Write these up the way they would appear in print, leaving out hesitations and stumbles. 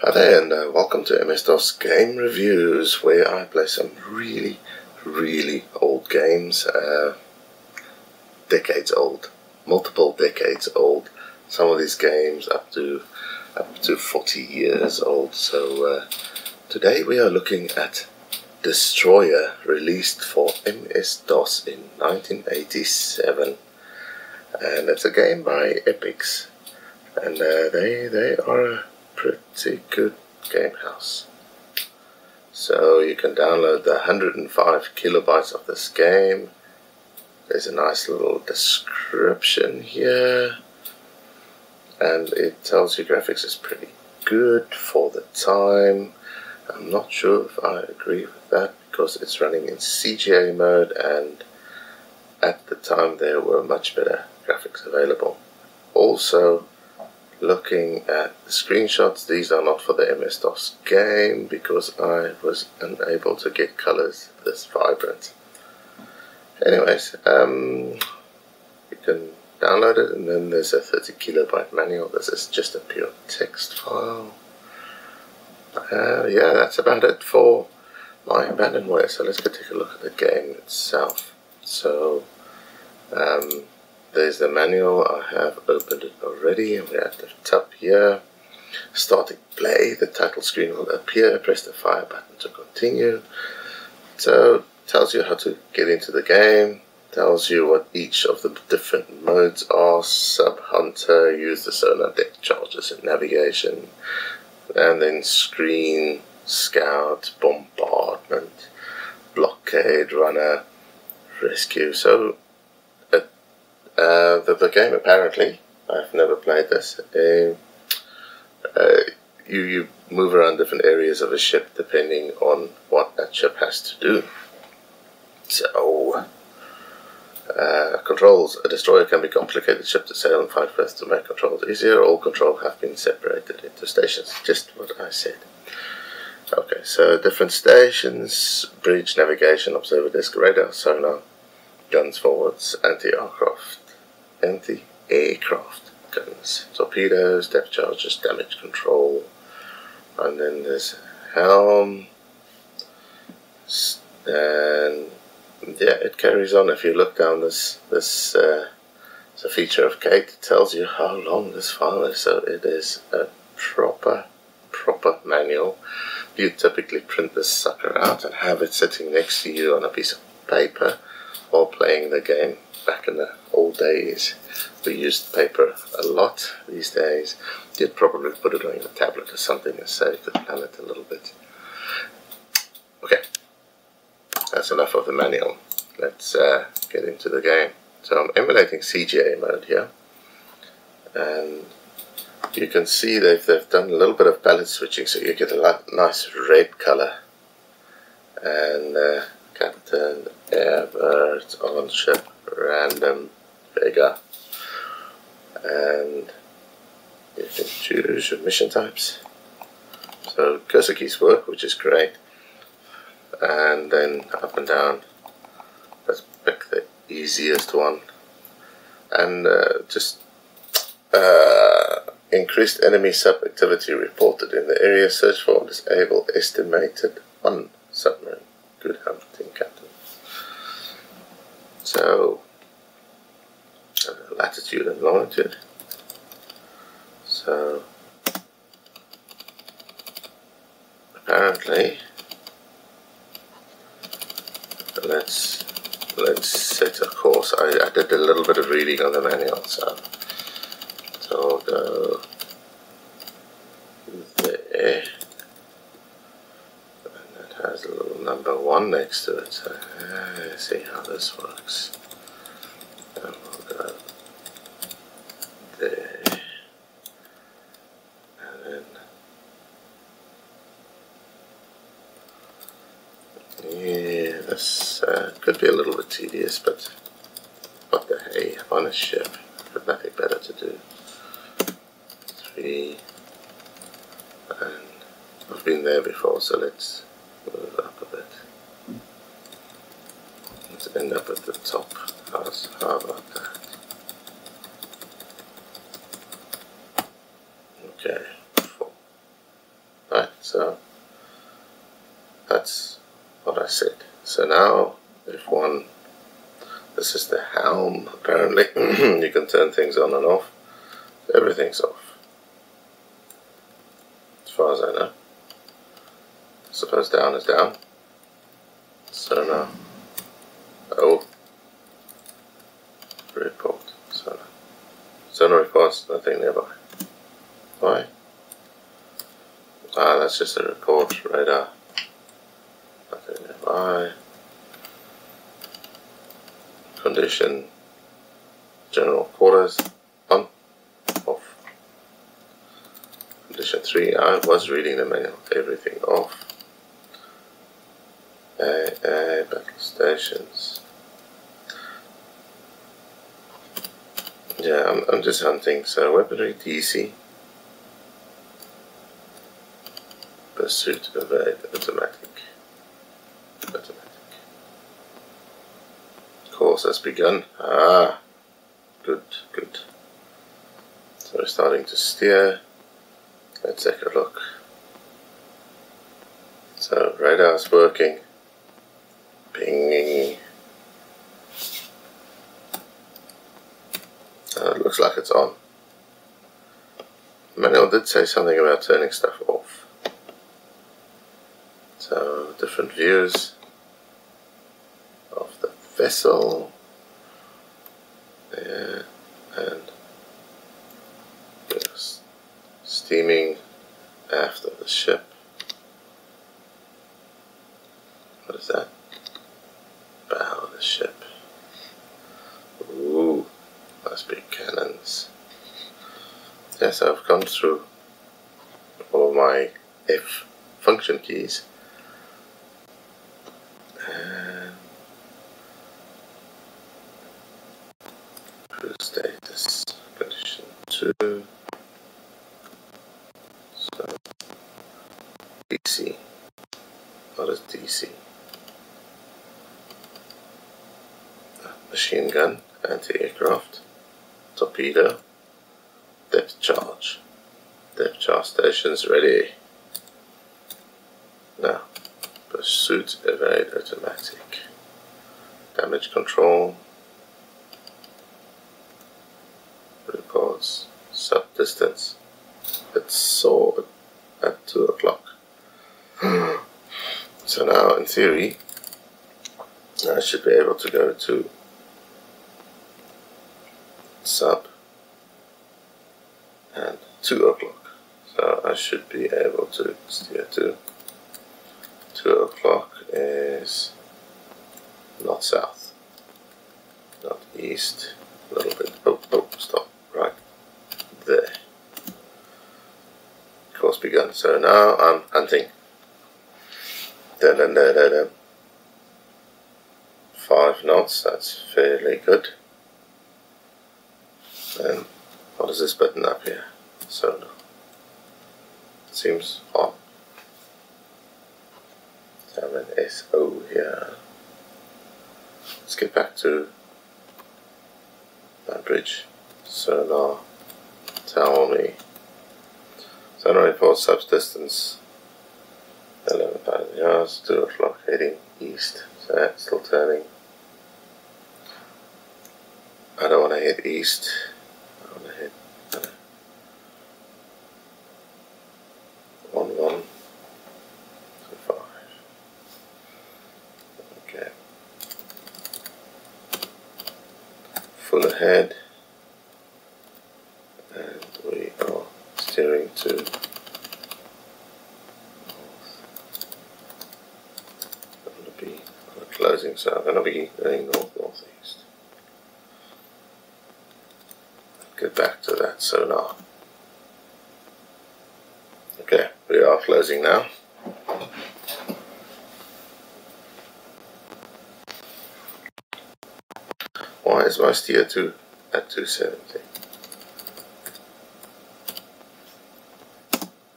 Hi there, and welcome to MS-DOS Game Reviews, where I play some really, really old games. Decades old. Multiple decades old. Some of these games up to 40 years old. So today we are looking at Destroyer, released for MS-DOS in 1987. And it's a game by Epix. And they are a pretty good game house. So you can download the 105 kilobytes of this game. There's a nice little description here, and it tells you graphics is pretty good for the time. I'm not sure if I agree with that, because it's running in CGA mode, and at the time there were much better graphics available. Also, looking at the screenshots, these are not for the MS-DOS game because I was unable to get colors this vibrant. Anyways, you can download it, and then there's a 30 kilobyte manual. This is just a pure text file. Yeah, that's about it for my abandonware. So let's go take a look at the game itself. So there's the manual. I have opened it already, and we're at the top here. Starting play, the title screen will appear. Press the fire button to continue. So tells you how to get into the game, tells you what each of the different modes are: sub, hunter, use the sonar, deck charges and navigation, and then screen, scout, bombardment, blockade, runner, rescue. So the game, apparently, I've never played this, you move around different areas of a ship depending on what that ship has to do. So, controls. A destroyer can be complicated ship to sail and fight with. To make controls easier, all controls have been separated into stations. Just what I said. Okay, so different stations: bridge, navigation, observer desk, radar, sonar, guns forwards, anti-aircraft. Anti-aircraft guns, torpedoes, depth charges, damage control, and then there's helm. And yeah, it carries on. If you look down, this it's a feature of Kate. It tells you how long this file is. So it is a proper manual. You typically print this sucker out and have it sitting next to you on a piece of paper while playing the game. Back in the old days, we used paper a lot. These days, you'd probably put it on your tablet or something and save the planet a little bit. Okay, that's enough of the manual. Let's get into the game. So I'm emulating CGA mode here, and you can see they've done a little bit of palette switching, so you get a nice red color. And Captain Everett on ship, random Vega, and you can choose your mission types. So cursor keys work, which is great, and then up and down. Let's pick the easiest one, and increased enemy sub activity reported in the area. Search for, disable estimated on submarine. Good hunting, Captain. So, latitude and longitude. So, apparently, let's set a course. I did a little bit of reading on the manual, so I'll go there. Has a little number 1 next to it, so let's see how this works. And we'll go there, and then yeah, this could be a little bit tedious, but what the hey, on a ship, but nothing better to do. 3, and I've been there before, so let's move up a bit. Let's end up at the top. How about that? Okay. 4. So that's what I said. So now if one, this is the helm apparently, you can turn things on and off. Everything's off as far as I know. I suppose down is down. So now, oh, report, sonar reports, nothing nearby. Why? Ah, that's just a report, radar. Nothing nearby. Condition, general quarters, on, off. Condition 3, I was reading the manual, everything off. Battle stations. Yeah, I'm just hunting, so weaponry DC. Pursuit evade, automatic. Course has begun. Ah, good. So we're starting to steer. Let's take a look. So radar's working. Ping. It looks like it's on. Manuel did say something about turning stuff off. So different views of the vessel. Yeah, and just steaming aft of the ship. What is that? Bow of the ship. Ooh. Nice big cannons. Yes, I've gone through all of my F function keys. Cruise status, condition 2. So, DC. What is DC? Machine gun, anti-aircraft. Torpedo, depth charge stations ready. Now, pursuit, evade, automatic, damage control, reports, sub distance. It's saw at 2 o'clock. So now, in theory, I should be able to go to sub and 2 o'clock, so I should be able to steer to 2 o'clock. Is not south, not east, a little bit. Oh, stop right there. Course begun. So now I'm hunting. Dun-dun-dun-dun-dun. 5 knots. That's fairly good. And what is this button up here? Sonar. It seems on. So I have an SO here. Let's get back to that bridge. Sonar. Tell me. Sonar report subdistance. 11,000 yards. 2 o'clock heading east. So that's still turning. I don't want to head east. Ahead, and we are steering to north. I'm going to be closing, so I'm going to be going north-northeast. Get back to that sonar. Okay, we are closing now. Why is my steer at 270?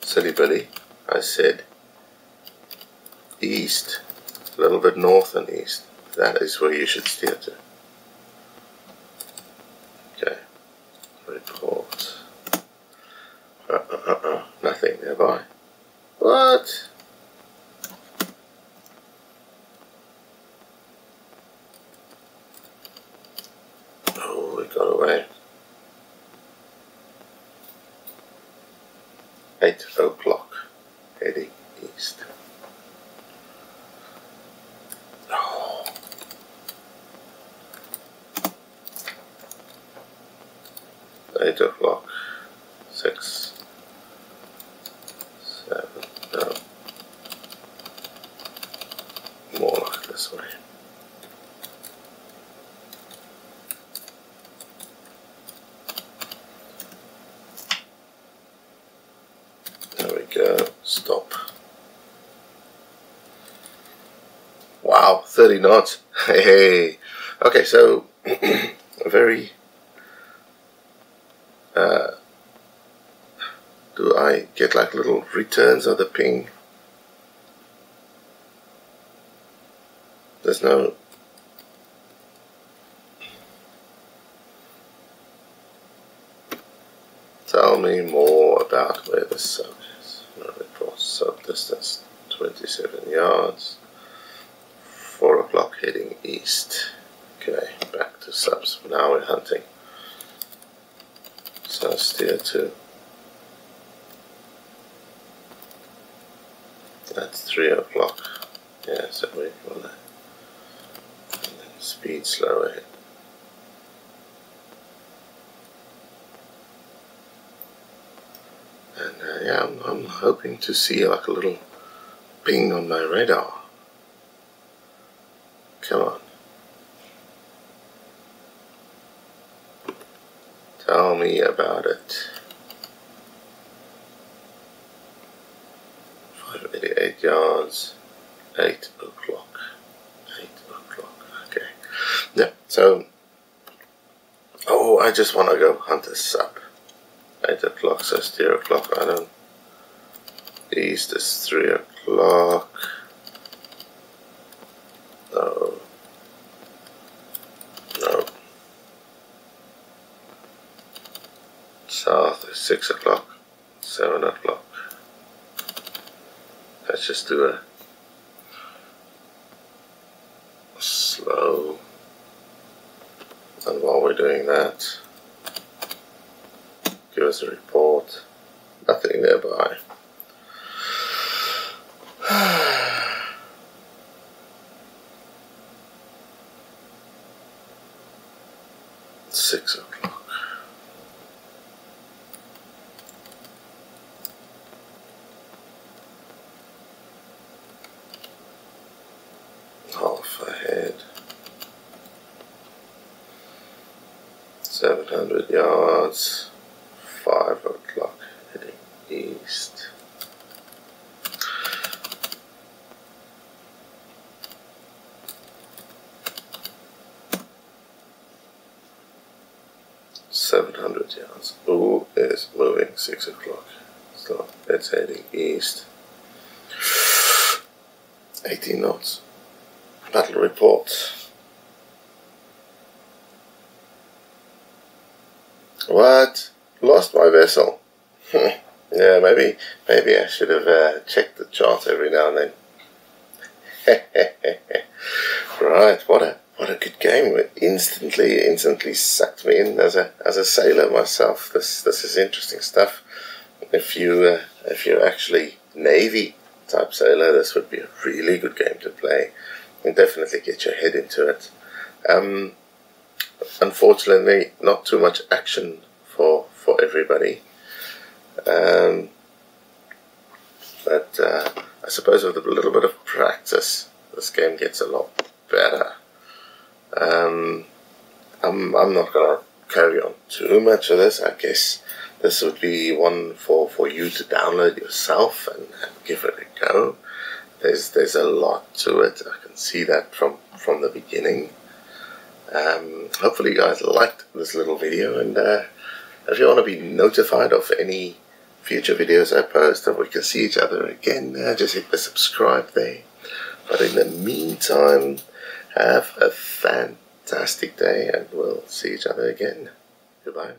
Silly Billy, I said east, a little bit north and east. That is where you should steer to. Okay, report. Nothing nearby. What? Oh, it got away. 8 o'clock, heading east. Oh. Stop. Wow, 30 knots. Hey. Okay, so a very do I get like little returns of the ping? There's no. Tell me more about where the sun is. Sub distance 27 yards. 4 o'clock, heading east. Okay, back to subs. Now we're hunting. So steer to. That's 3 o'clock. Yeah, so we wanna speed slow ahead. And yeah, I'm hoping to see like a little ping on my radar. Come on. Tell me about it. 588 yards, 8 o'clock. 8 o'clock, okay. Yeah, so, oh, I just want to go hunt a sub. 8 o'clock, so it's 3 o'clock. I don't. East is 3 o'clock. No. No. South is 6 o'clock, 7 o'clock. Let's just do a slow. And while we're doing that, give us a report. Nothing nearby. It's 6 o'clock. Half ahead. 700 yards. 5 o'clock, heading east. Yards. Ooh, it's moving. 6 o'clock. So it's heading east. 18 knots. Battle report. What? Lost my vessel. Yeah, maybe I should have checked the chart every now and then. Right. What a good game. It instantly sucked me in as a sailor myself. This is interesting stuff. If you're actually Navy type sailor, this would be a really good game to play. And definitely get your head into it. Unfortunately, not too much action for everybody. But I suppose with a little bit of practice, this game gets a lot better. I'm not gonna carry on too much of this. I guess this would be one for you to download yourself and give it a go. There's a lot to it. I can see that from the beginning. Hopefully you guys liked this little video, and if you want to be notified of any future videos I post and we can see each other again, just hit the subscribe there. But in the meantime, have a fantastic day, and we'll see each other again. Goodbye.